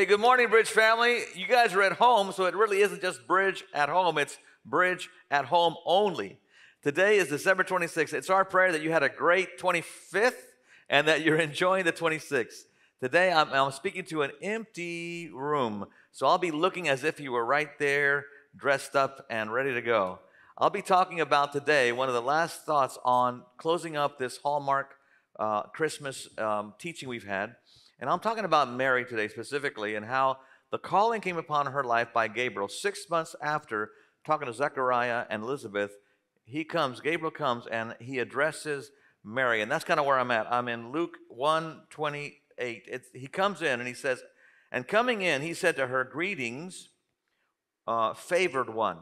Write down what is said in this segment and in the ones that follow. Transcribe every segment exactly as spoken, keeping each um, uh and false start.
Hey, good morning, Bridge family. You guys are at home, so it really isn't just Bridge at Home. It's Bridge at Home only. Today is December twenty-sixth. It's our prayer that you had a great twenty-fifth and that you're enjoying the twenty-sixth. Today, I'm, I'm speaking to an empty room, so I'll be looking as if you were right there, dressed up and ready to go. I'll be talking about today one of the last thoughts on closing up this Hallmark uh, Christmas um, teaching we've had. And I'm talking about Mary today specifically and how the calling came upon her life by Gabriel. Six months after talking to Zechariah and Elizabeth, he comes, Gabriel comes, and he addresses Mary. And that's kind of where I'm at. I'm in Luke one twenty-eight. It's, he comes in and he says, and coming in, he said to her, greetings, uh, favored one.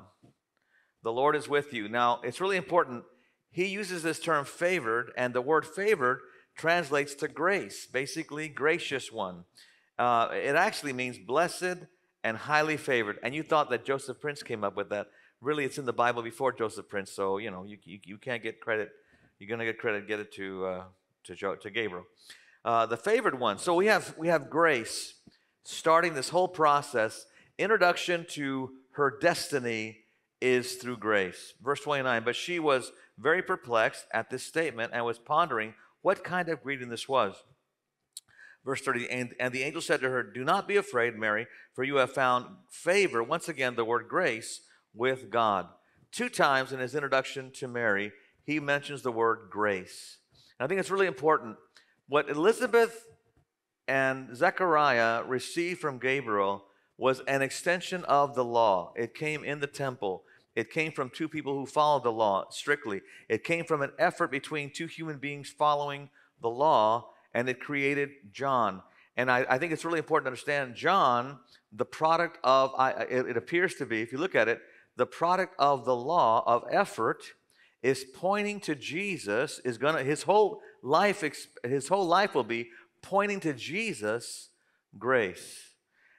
The Lord is with you. Now, it's really important. He uses this term favored, and the word favored translates to grace, basically gracious one. Uh, it actually means blessed and highly favored. And you thought that Joseph Prince came up with that. Really, it's in the Bible before Joseph Prince, so you know you you, you can't get credit. You're going to get credit. Get it to uh, to jo to Gabriel, uh, the favored one. So we have we have grace starting this whole process. Introduction to her destiny is through grace. Verse twenty-nine. But she was very perplexed at this statement and was pondering what kind of greeting this was. Verse thirty, and, and the angel said to her, do not be afraid, Mary, for you have found favor, once again, the word grace, with God. Two times in his introduction to Mary, he mentions the word grace. And I think it's really important. What Elizabeth and Zechariah received from Gabriel was an extension of the law. It came in the temple. It came from two people who followed the law strictly. It came from an effort between two human beings following the law, and it created John. And I, I think it's really important to understand John, the product of, I, it, it appears to be, if you look at it, the product of the law of effort is pointing to Jesus, is gonna, his whole life, his whole life will be pointing to Jesus' grace.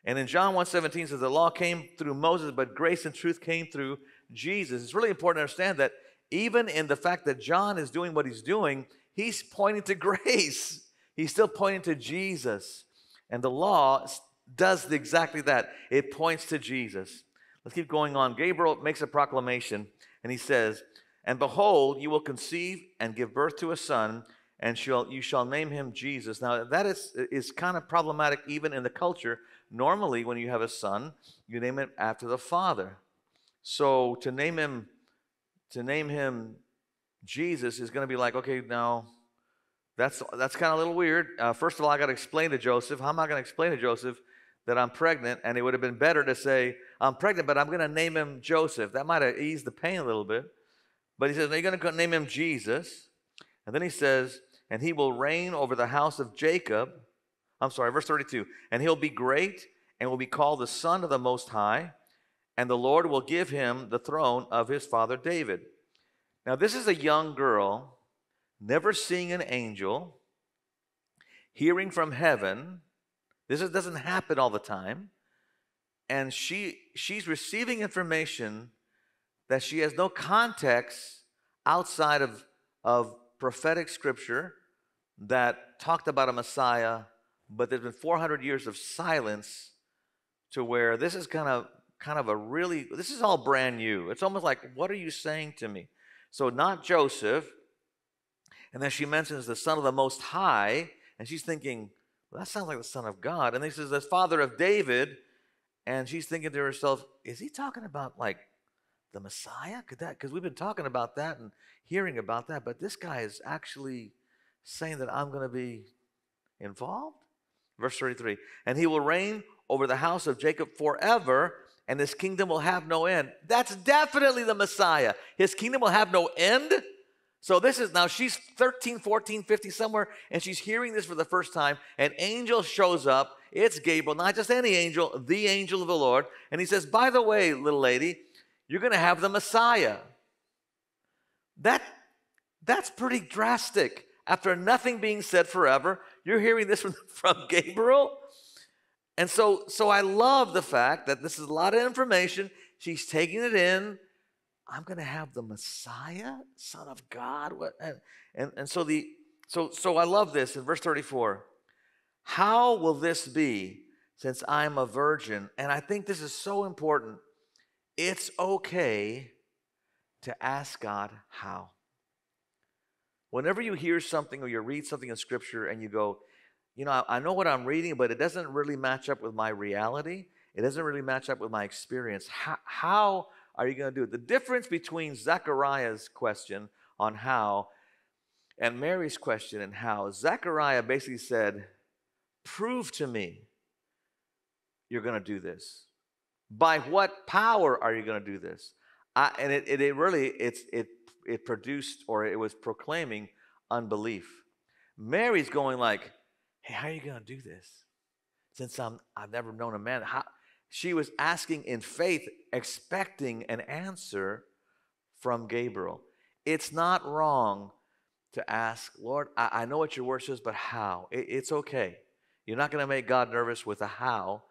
And in John one seventeen says, the law came through Moses, but grace and truth came through Jesus. It's really important to understand that even in the fact that John is doing what he's doing, he's pointing to grace. He's still pointing to Jesus. And the law does exactly that. It points to Jesus. Let's keep going on. Gabriel makes a proclamation, and he says, and behold, you will conceive and give birth to a son, and shall, you shall name him Jesus. Now, that is, is kind of problematic even in the culture. Normally, when you have a son, you name him after the father. So to name him, to name him Jesus is going to be like, okay, now that's that's kind of a little weird. Uh, first of all, I got to explain to Joseph. How am I going to explain to Joseph that I'm pregnant? And it would have been better to say, I'm pregnant, but I'm going to name him Joseph. That might have eased the pain a little bit. But he says, no, you're going to name him Jesus. And then he says, and he will reign over the house of Jacob. I'm sorry, verse thirty-two. And he'll be great and will be called the Son of the Most High, and the Lord will give him the throne of his father David. Now, this is a young girl, never seeing an angel, hearing from heaven. This is, doesn't happen all the time. And she she's receiving information that she has no context outside of, of prophetic scripture that talked about a Messiah. But there's been four hundred years of silence to where this is kind of kind of a really, this is all brand new. It's almost like, what are you saying to me? So not Joseph. And then she mentions the Son of the Most High. And she's thinking, well, that sounds like the Son of God. And then he says, the father of David. And she's thinking to herself, is he talking about like the Messiah? Could that, because we've been talking about that and hearing about that. But this guy is actually saying that I'm going to be involved? Verse thirty-three, and he will reign over the house of Jacob forever, and his kingdom will have no end. That's definitely the Messiah. His kingdom will have no end. So this is, now she's thirteen, fourteen, fifteen, somewhere, and she's hearing this for the first time. An angel shows up. It's Gabriel, not just any angel, the angel of the Lord. And he says, by the way, little lady, you're going to have the Messiah. That, that's pretty drastic. After nothing being said forever, you're hearing this from, from Gabriel. And so, so I love the fact that this is a lot of information. She's taking it in. I'm going to have the Messiah, Son of God. What? And, and, and so, the, so, so I love this in verse thirty-four. How will this be, since I'm a virgin. And I think this is so important. It's okay to ask God how. Whenever you hear something or you read something in Scripture and you go, you know, I, I know what I'm reading, but it doesn't really match up with my reality. It doesn't really match up with my experience. How, how are you going to do it? The difference between Zechariah's question on how and Mary's question on how, Zechariah basically said, prove to me you're going to do this. By what power are you going to do this? I, and it, it, it really, it's, it, it produced, or it was proclaiming unbelief. Mary's going like, hey, how are you going to do this? Since I'm, I've never known a man. How? She was asking in faith, expecting an answer from Gabriel. It's not wrong to ask, Lord, I, I know what your word says, but how? It, it's okay. You're not going to make God nervous with a how.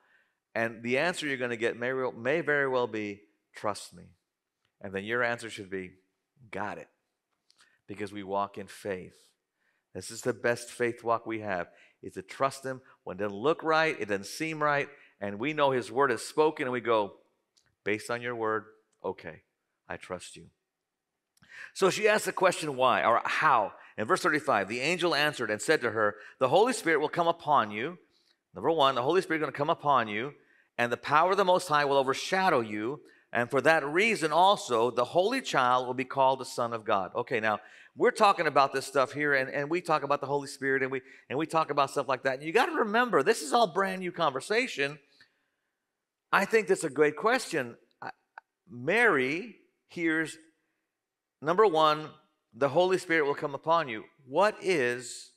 And the answer you're going to get may, may very well be, trust me. And then your answer should be, got it. Because we walk in faith. This is the best faith walk we have, is to trust him when it doesn't look right, it doesn't seem right, and we know his word is spoken, and we go, based on your word, okay, I trust you. So she asked the question why, or how. In verse thirty-five, the angel answered and said to her, the Holy Spirit will come upon you. Number one, the Holy Spirit is going to come upon you, and the power of the Most High will overshadow you. And for that reason also, the Holy Child will be called the Son of God. Okay, now, we're talking about this stuff here, and, and we talk about the Holy Spirit, and we, and we talk about stuff like that. And you got to remember, this is all brand new conversation. I think that's a great question. Mary hears, number one, the Holy Spirit will come upon you. What is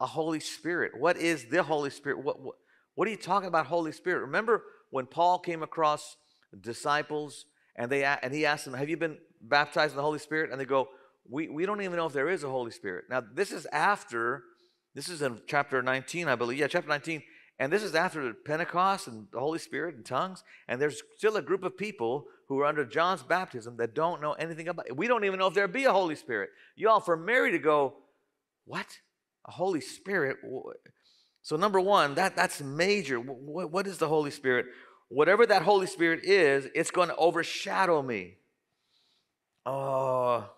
a Holy Spirit? What is the Holy Spirit? What, what, what are you talking about, Holy Spirit? Remember when Paul came across disciples, and they and he asked them, have you been baptized in the Holy Spirit? And they go, we, we don't even know if there is a Holy Spirit. Now, this is after, this is in chapter nineteen, I believe. Yeah, chapter nineteen. And this is after the Pentecost and the Holy Spirit and tongues. And there's still a group of people who are under John's baptism that don't know anything about it. We don't even know if there be a Holy Spirit. Y'all, for Mary to go, what? A Holy Spirit? So number one, that, that's major. What, what is the Holy Spirit? Whatever that Holy Spirit is, it's going to overshadow me. Oh,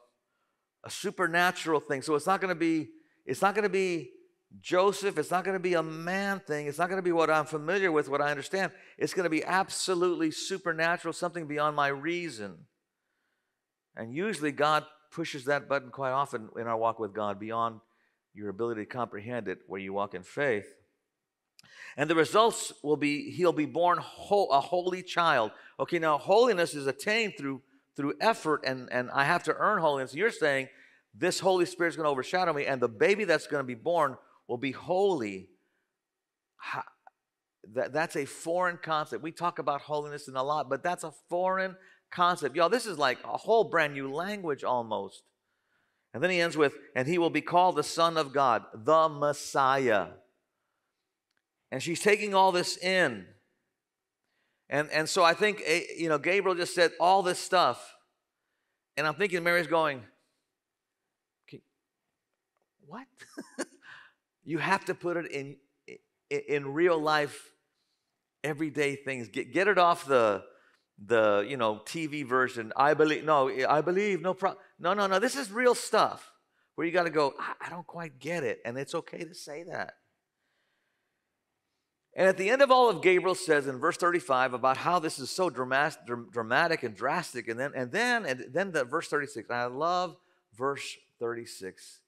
a supernatural thing. So it's not going to be, it's not going to be Joseph. It's not going to be a man thing. It's not going to be what I'm familiar with, what I understand. It's going to be absolutely supernatural, something beyond my reason. And usually God pushes that button quite often in our walk with God, beyond your ability to comprehend it, where you walk in faith. And the results will be, he'll be born ho- a holy child. Okay, now holiness is attained through through effort, and, and I have to earn holiness. You're saying this Holy Spirit is going to overshadow me, and the baby that's going to be born will be holy. Ha- that, that's a foreign concept. We talk about holiness in a lot, but that's a foreign concept. Y'all, this is like a whole brand new language almost. And then he ends with, and he will be called the Son of God, the Messiah. And she's taking all this in. And, and so I think, you know, Gabriel just said all this stuff. And I'm thinking Mary's going, what? You have to put it in, in, in real life, everyday things. Get, get it off the, the, you know, T V version. I believe, no, I believe, no problem. No, no, no, this is real stuff where you got to go, I, I don't quite get it. And it's okay to say that. And at the end of all of Gabriel says in verse thirty-five about how this is so dramatic and drastic. And then, and then, and then the verse thirty-six, and I love verse thirty-six.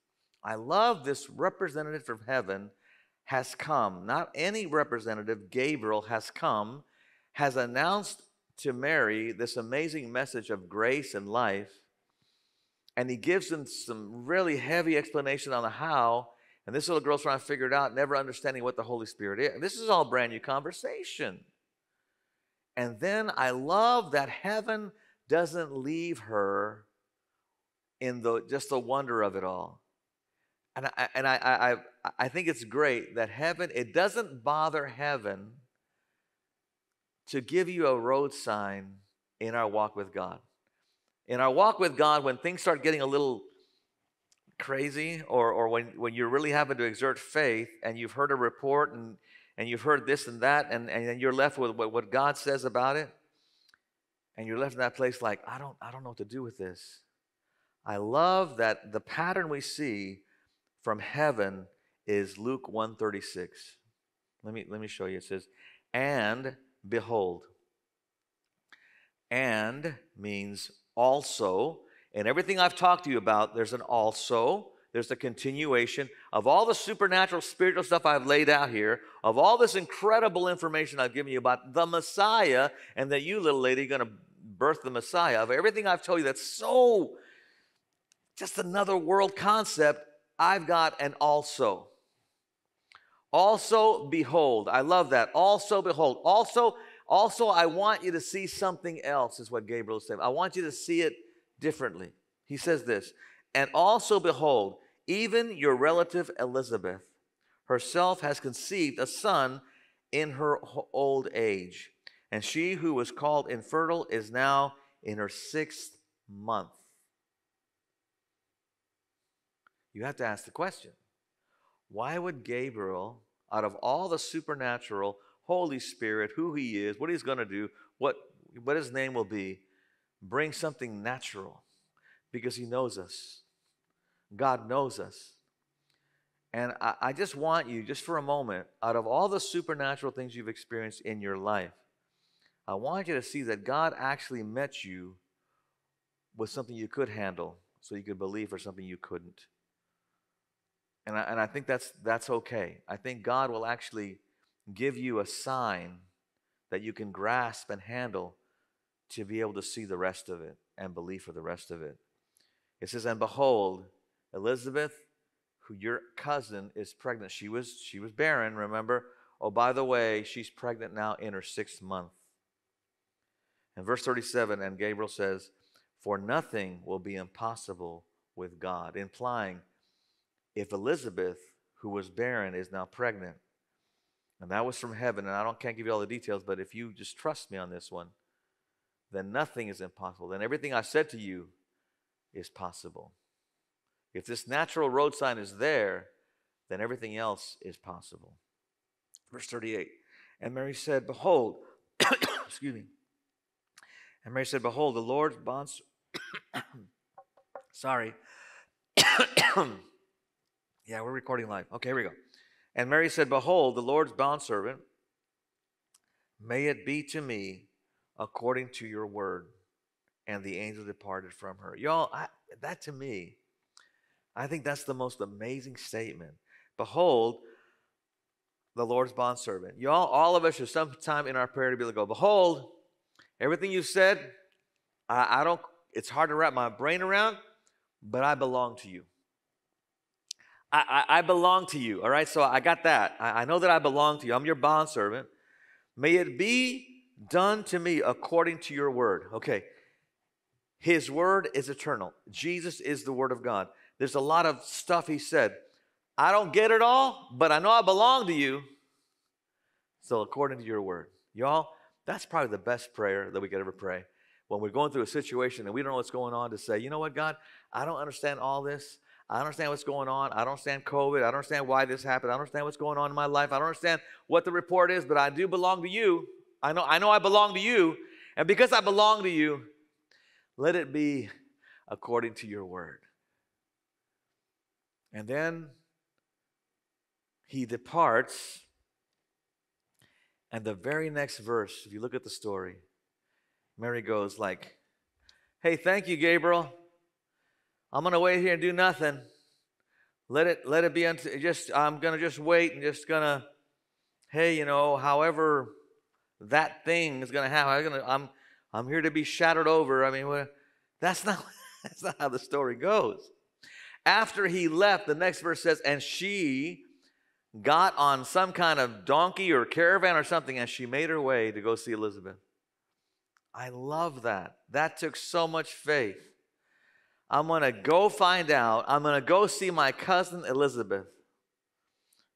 I love this representative from heaven has come. Not any representative, Gabriel has come, has announced to Mary this amazing message of grace and life. And he gives them some really heavy explanation on the how. And this little girl's trying to figure it out, never understanding what the Holy Spirit is. This is all brand new conversation. And then I love that heaven doesn't leave her in the just the wonder of it all. And I and I I I think it's great that heaven, it doesn't bother heaven to give you a road sign in our walk with God. In our walk with God, when things start getting a little crazy, or or when, when you're really having to exert faith, and you've heard a report, and and you've heard this and that, and, and you're left with what, what God says about it, and you're left in that place like, I don't, I don't know what to do with this. I love that the pattern we see from heaven is Luke one thirty-six. Let me, let me show you. It says, and behold. And means also. And everything I've talked to you about, there's an also. There's the continuation of all the supernatural, spiritual stuff I've laid out here, of all this incredible information I've given you about the Messiah, and that you, little lady, are going to birth the Messiah. Of everything I've told you that's so just another world concept, I've got an also. Also, behold. I love that. Also, behold. Also, also, I want you to see something else, is what Gabriel said. I want you to see it differently. He says this, and also, behold, even your relative Elizabeth herself has conceived a son in her old age, and she who was called infertile is now in her sixth month. You have to ask the question, why would Gabriel, out of all the supernatural, Holy Spirit, who he is, what he's going to do, what, what his name will be, bring something natural? Because he knows us. God knows us. And I, I just want you, just for a moment, out of all the supernatural things you've experienced in your life, I want you to see that God actually met you with something you could handle, so you could believe for something you couldn't. And I, and I think that's, that's okay. I think God will actually give you a sign that you can grasp and handle to be able to see the rest of it and believe for the rest of it. It says, and behold, Elizabeth, who your cousin, is pregnant. She was, she was barren, remember? Oh, by the way, she's pregnant now in her sixth month. And verse thirty-seven, and Gabriel says, for nothing will be impossible with God, implying, if Elizabeth, who was barren, is now pregnant, and that was from heaven, and I don't, can't give you all the details, but if you just trust me on this one, then nothing is impossible. Then everything I said to you is possible. If this natural road sign is there, then everything else is possible. Verse thirty-eight, and Mary said, behold, excuse me, and Mary said, behold, the Lord's bonds, sorry, yeah, we're recording live. Okay, here we go. And Mary said, behold, the Lord's bondservant, may it be to me according to your word. And the angel departed from her. Y'all, I, that to me, I think that's the most amazing statement. Behold, the Lord's bondservant. Y'all, all of us should sometime in our prayer to be able to go, behold, everything you said, I, I don't, it's hard to wrap my brain around, but I belong to you. I, I, I belong to you, all right? So I got that. I, I know that I belong to you. I'm your bondservant. May it be done to me according to your word. Okay, his word is eternal. Jesus is the word of God. There's a lot of stuff he said. I don't get it all, but I know I belong to you. So according to your word. Y'all, that's probably the best prayer that we could ever pray. When we're going through a situation and we don't know what's going on, to say, you know what, God, I don't understand all this. I understand what's going on. I don't understand COVID. I don't understand why this happened. I don't understand what's going on in my life. I don't understand what the report is, but I do belong to you. I know I know I belong to you. And because I belong to you, let it be according to your word. And then he departs. And the very next verse, if you look at the story, Mary goes like, hey, thank you, Gabriel. I'm going to wait here and do nothing. Let it, let it be, unto, just, I'm going to just wait and just going to, hey, you know, however that thing is going to happen, I'm, gonna, I'm, I'm here to be shattered over. I mean, that's not, that's not how the story goes. After he left, the next verse says, and she got on some kind of donkey or caravan or something, and she made her way to go see Elizabeth. I love that. That took so much faith. I'm going to go find out. I'm going to go see my cousin Elizabeth.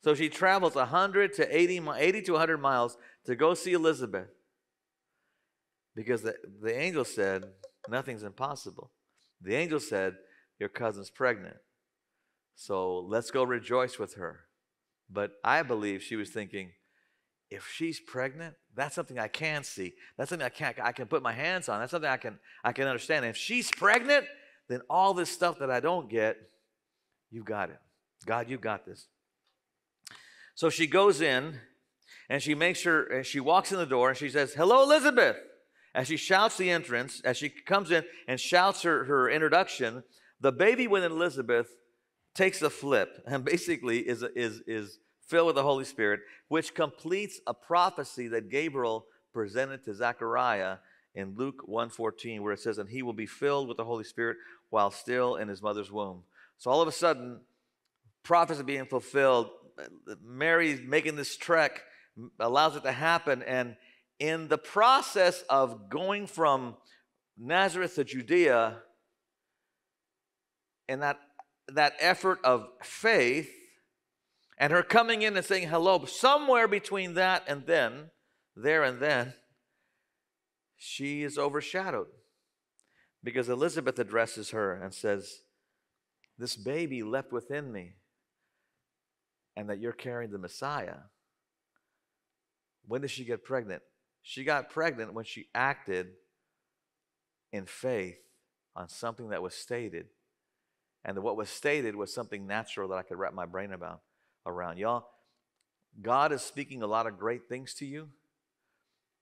So she travels one hundred to eighty, eighty to one hundred miles to go see Elizabeth. Because the, the angel said, nothing's impossible. The angel said, your cousin's pregnant. So let's go rejoice with her. But I believe she was thinking, if she's pregnant, that's something I can see. That's something I can I can put my hands on. That's something I can I can understand. And if she's pregnant, then all this stuff that I don't get, you've got it. God, you've got this. So she goes in, and she makes her, and she walks in the door, and she says, "Hello, Elizabeth." As she shouts the entrance, as she comes in and shouts her, her introduction, the baby within Elizabeth takes a flip and basically is, is, is filled with the Holy Spirit, which completes a prophecy that Gabriel presented to Zechariah in Luke one fourteen, where it says, "And he will be filled with the Holy Spirit while still in his mother's womb." So all of a sudden, prophecy being fulfilled, Mary's making this trek, allows it to happen, and in the process of going from Nazareth to Judea, and that, that effort of faith, and her coming in and saying hello, somewhere between that and then, there and then, she is overshadowed, because Elizabeth addresses her and says, "This baby leapt within me, and that you're carrying the Messiah." When did she get pregnant? She got pregnant when she acted in faith on something that was stated. And what was stated was something natural that I could wrap my brain about, around. Y'all, God is speaking a lot of great things to you.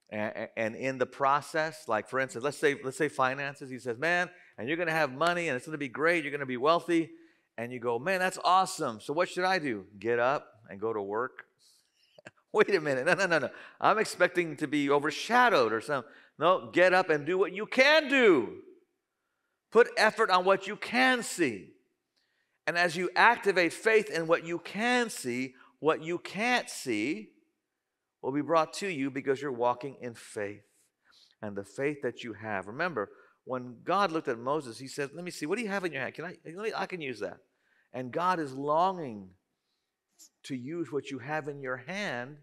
And, and in the process, like for instance, let's say, let's say finances. He says, "Man, and you're going to have money, and it's going to be great. You're going to be wealthy." And you go, "Man, that's awesome. So what should I do? Get up and go to work?" Wait a minute. No, no, no, no. I'm expecting to be overshadowed or something. No, get up and do what you can do. Put effort on what you can see. And as you activate faith in what you can see, what you can't see will be brought to you because you're walking in faith and the faith that you have. Remember, when God looked at Moses, he said, "Let me see, what do you have in your hand? Can I, let me, I can use that." And God is longing to use what you have in your hand.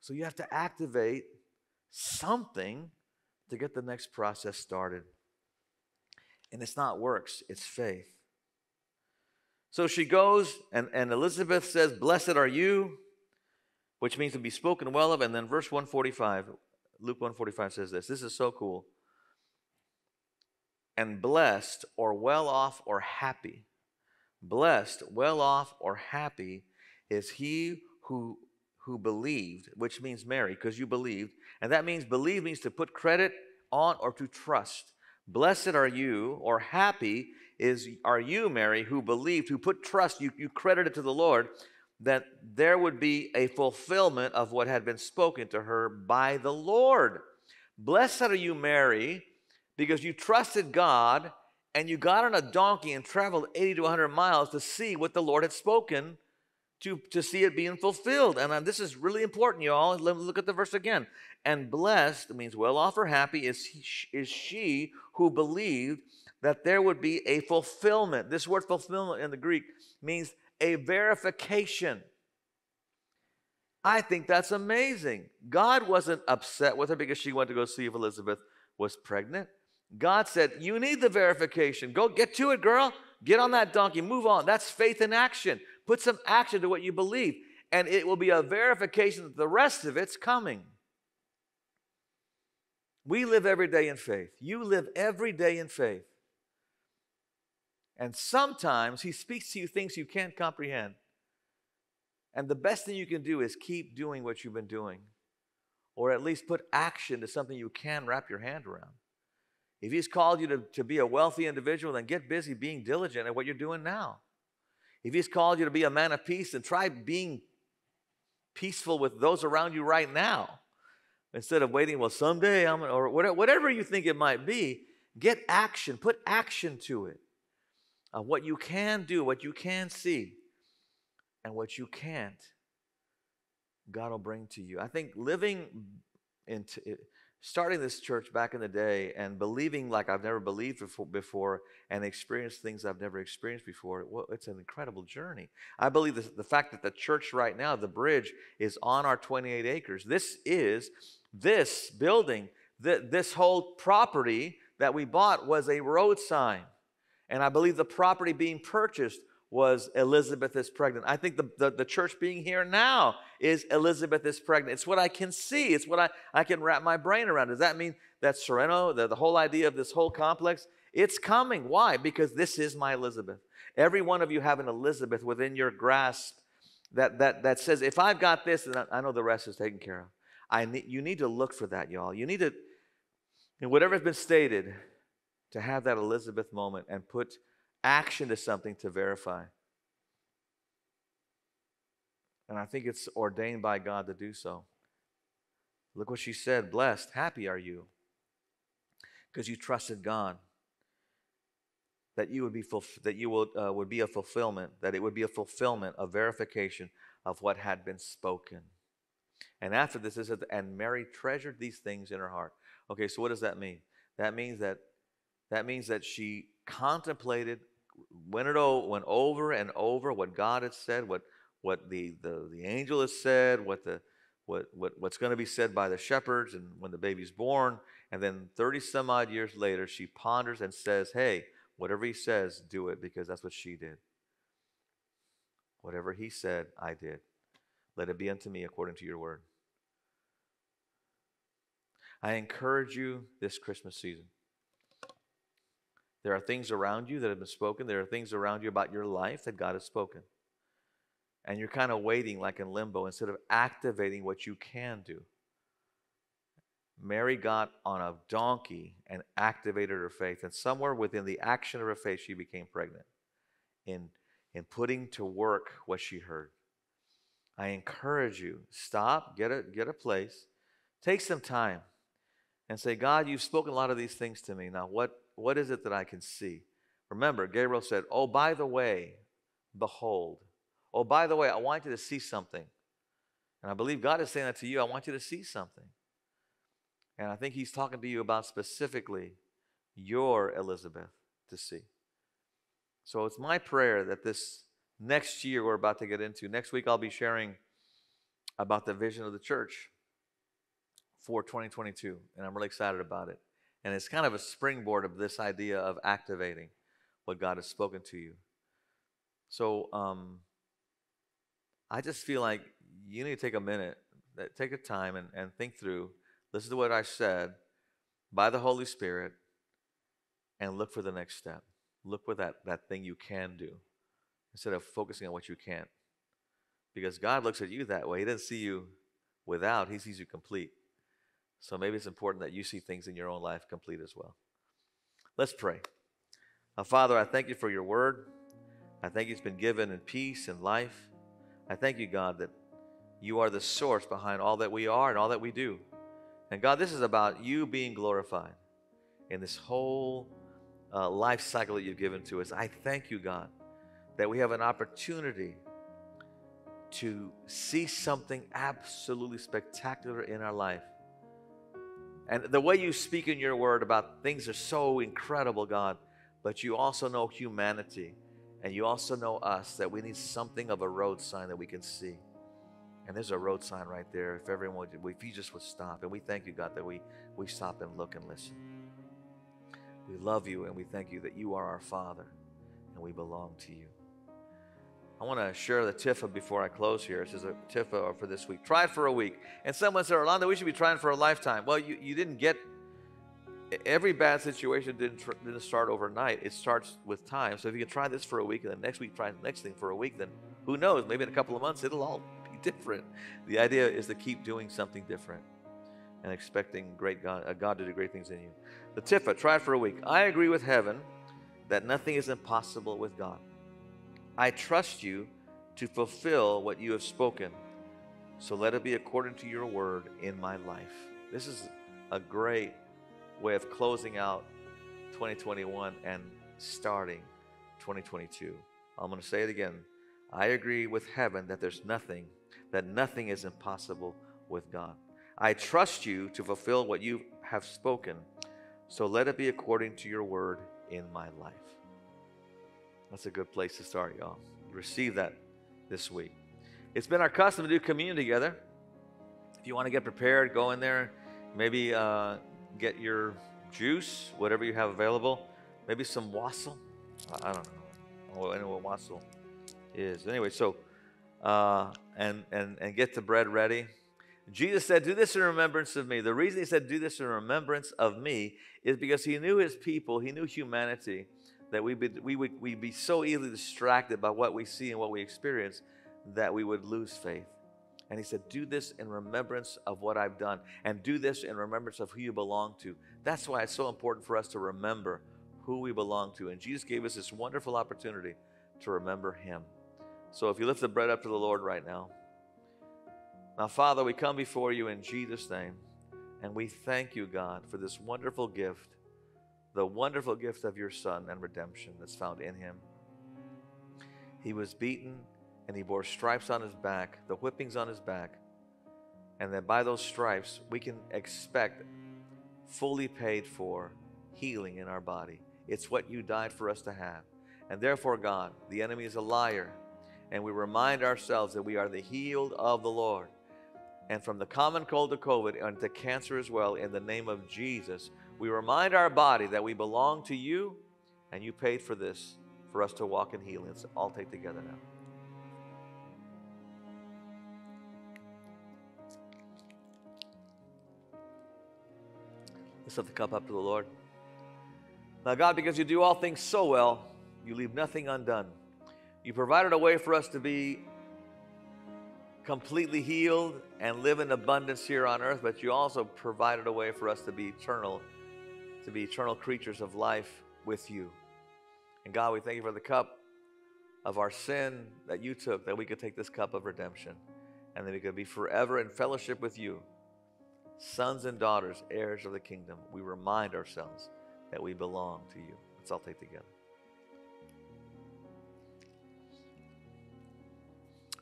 So you have to activate something to get the next process started. And it's not works, it's faith. So she goes, and, and Elizabeth says, "Blessed are you," which means to be spoken well of. And then verse one forty-five, Luke one forty-five says this. This is so cool. "And blessed," or well off or happy. "Blessed," well off or happy, "is he who, who believed," which means Mary, because you believed. And that means, believe means to put credit on or to trust. Blessed are you, or happy is are you, Mary, who believed, who put trust, you, you credited to the Lord, that there would be a fulfillment of what had been spoken to her by the Lord. Blessed are you, Mary, because you trusted God and you got on a donkey and traveled eighty to one hundred miles to see what the Lord had spoken, to, to see it being fulfilled. And uh, this is really important, y'all. Let me look at the verse again. "And blessed," means well off or happy, is, he, is she who believed that there would be a fulfillment. This word fulfillment in the Greek means a verification. I think that's amazing. God wasn't upset with her because she went to go see if Elizabeth was pregnant. God said, "You need the verification. Go get to it, girl. Get on that donkey. Move on." That's faith in action. Put some action to what you believe, and it will be a verification that the rest of it's coming. We live every day in faith. You live every day in faith. And sometimes he speaks to you things you can't comprehend. And the best thing you can do is keep doing what you've been doing, or at least put action to something you can wrap your hand around. If he's called you to, to be a wealthy individual, then get busy being diligent at what you're doing now. If he's called you to be a man of peace, then try being peaceful with those around you right now. Instead of waiting, "Well, someday I'm," or whatever, whatever you think it might be, get action, put action to it. Uh, what you can do, what you can see, and what you can't, God will bring to you. I think living into it, starting this church back in the day and believing like I've never believed before and experienced things I've never experienced before, well, it's an incredible journey. I believe this, the fact that the church right now, the Bridge, is on our twenty-eight acres. This is, this building, th this whole property that we bought was a road sign. And I believe the property being purchased was Elizabeth is pregnant. I think the, the, the church being here now is Elizabeth is pregnant. It's what I can see. It's what I, I can wrap my brain around. Does that mean that Sereno, the, the whole idea of this whole complex, it's coming? Why? Because this is my Elizabeth. Every one of you have an Elizabeth within your grasp that, that, that says, if I've got this, then I know the rest is taken care of. I need, you need to look for that, y'all. You need to, in whatever has been stated, to have that Elizabeth moment and put action to something to verify. And I think it's ordained by God to do so. Look what she said, blessed, happy are you, because you trusted God, that you would be fulf- that you would, uh, would be a fulfillment, that it would be a fulfillment, a verification of what had been spoken. And after this, it says, and Mary treasured these things in her heart. Okay, so what does that mean? That means that that means that she contemplated, went it over, went over and over what God had said, what what the the, the angel has said, what the what what what's going to be said by the shepherds, and when the baby's born, and then thirty some odd years later, she ponders and says, "Hey, whatever he says, do it," because that's what she did. Whatever he said, I did. Let it be unto me according to your word. I encourage you this Christmas season. There are things around you that have been spoken. There are things around you about your life that God has spoken. And you're kind of waiting like in limbo instead of activating what you can do. Mary got on a donkey and activated her faith. And somewhere within the action of her faith, she became pregnant in, in putting to work what she heard. I encourage you, stop, get a, get a place, take some time and say, God, you've spoken a lot of these things to me. Now, what, what is it that I can see? Remember, Gabriel said, oh, by the way, behold. Oh, by the way, I want you to see something. And I believe God is saying that to you. I want you to see something. And I think he's talking to you about specifically your Elizabeth to see. So it's my prayer that this next year we're about to get into, next week I'll be sharing about the vision of the church for twenty twenty-two, and I'm really excited about it. And it's kind of a springboard of this idea of activating what God has spoken to you. So um, I just feel like you need to take a minute, take a time and, and think through. Listen to what I said by the Holy Spirit and look for the next step. Look for that, that thing you can do instead of focusing on what you can't. Because God looks at you that way. He doesn't see you without. He sees you complete. So maybe it's important that you see things in your own life complete as well. Let's pray. Now, Father, I thank you for your word. I thank you it's been given in peace and life. I thank you, God, that you are the source behind all that we are and all that we do. And God, this is about you being glorified in this whole uh, life cycle that you've given to us. I thank you, God, that we have an opportunity to see something absolutely spectacular in our life. And the way you speak in your word about things are so incredible, God, but you also know humanity and you also know us, that we need something of a road sign that we can see. And there's a road sign right there. If everyone, if you just would stop. And we thank you, God, that we, we stop and look and listen. We love you and we thank you that you are our Father and we belong to you. I want to share the T I F A W before I close here. It says a T I F A W for this week. Try it for a week. And someone said, Orlando, we should be trying for a lifetime. Well, you, you didn't get, every bad situation didn't, tr- didn't start overnight. It starts with time. So if you can try this for a week and then next week try the next thing for a week, then who knows, maybe in a couple of months it'll all different. The idea is to keep doing something different and expecting great God, uh, God to do great things in you. The T I F A W, try it for a week. I agree with heaven that nothing is impossible with God. I trust you to fulfill what you have spoken. So let it be according to your word in my life. This is a great way of closing out twenty twenty-one and starting twenty twenty-two. I'm going to say it again. I agree with heaven that there's nothing that nothing is impossible with God. I trust you to fulfill what you have spoken, so let it be according to your word in my life. That's a good place to start, y'all. Receive that this week. It's been our custom to do communion together. If you want to get prepared, go in there, maybe uh, get your juice, whatever you have available, maybe some wassail. I don't know. or anyone wants to is. Anyway, so, uh, and, and, and get the bread ready. Jesus said, do this in remembrance of me. The reason he said, do this in remembrance of me is because he knew his people, he knew humanity, that we would we would we'd be so easily distracted by what we see and what we experience that we would lose faith. And he said, do this in remembrance of what I've done, and do this in remembrance of who you belong to. That's why it's so important for us to remember who we belong to. And Jesus gave us this wonderful opportunity to remember him. So if you lift the bread up to the Lord right now. Now, Father, we come before you in Jesus' name, and we thank you, God, for this wonderful gift, the wonderful gift of your Son and redemption that's found in him. He was beaten, and he bore stripes on his back, the whippings on his back, and that by those stripes we can expect fully paid for healing in our body. It's what you died for us to have. And therefore, God, the enemy is a liar, and we remind ourselves that we are the healed of the Lord. And from the common cold to COVID and to cancer as well, in the name of Jesus, we remind our body that we belong to you, and you paid for this, for us to walk in healing. Let's all take together now. Let's lift the cup up to the Lord. Now, God, because you do all things so well, you leave nothing undone. You provided a way for us to be completely healed and live in abundance here on earth, but you also provided a way for us to be eternal, to be eternal creatures of life with you. And God, we thank you for the cup of our sin that you took, that we could take this cup of redemption, and that we could be forever in fellowship with you, sons and daughters, heirs of the kingdom. We remind ourselves that we belong to you. Let's all take together.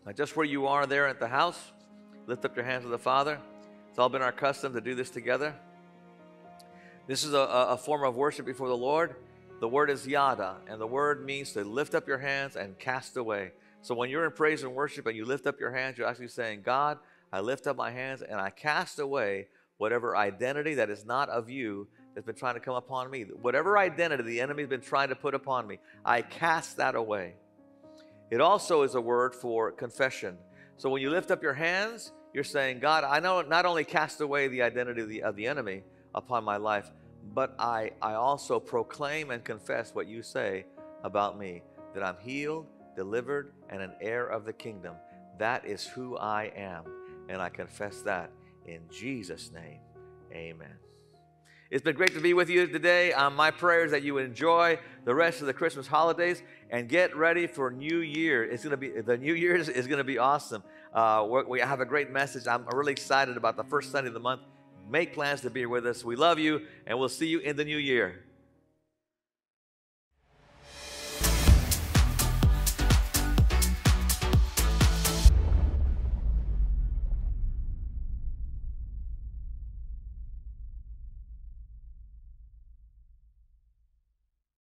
Now, just where you are there at the house, lift up your hands to the Father. It's all been our custom to do this together. This is a, a form of worship before the Lord. The word is yada, and the word means to lift up your hands and cast away. So when you're in praise and worship and you lift up your hands, you're actually saying, God, I lift up my hands and I cast away whatever identity that is not of you that's been trying to come upon me. Whatever identity the enemy's been trying to put upon me, I cast that away. It also is a word for confession. So when you lift up your hands, you're saying, God, I know not only cast away the identity of the, of the enemy upon my life, but I, I also proclaim and confess what you say about me, that I'm healed, delivered, and an heir of the kingdom. That is who I am, and I confess that in Jesus' name. Amen. It's been great to be with you today. Um, my prayer is that you enjoy the rest of the Christmas holidays and get ready for New Year. It's going to be, the New Year's is going to be awesome. Uh, we have a great message. I'm really excited about the first Sunday of the month. Make plans to be with us. We love you, and we'll see you in the new year.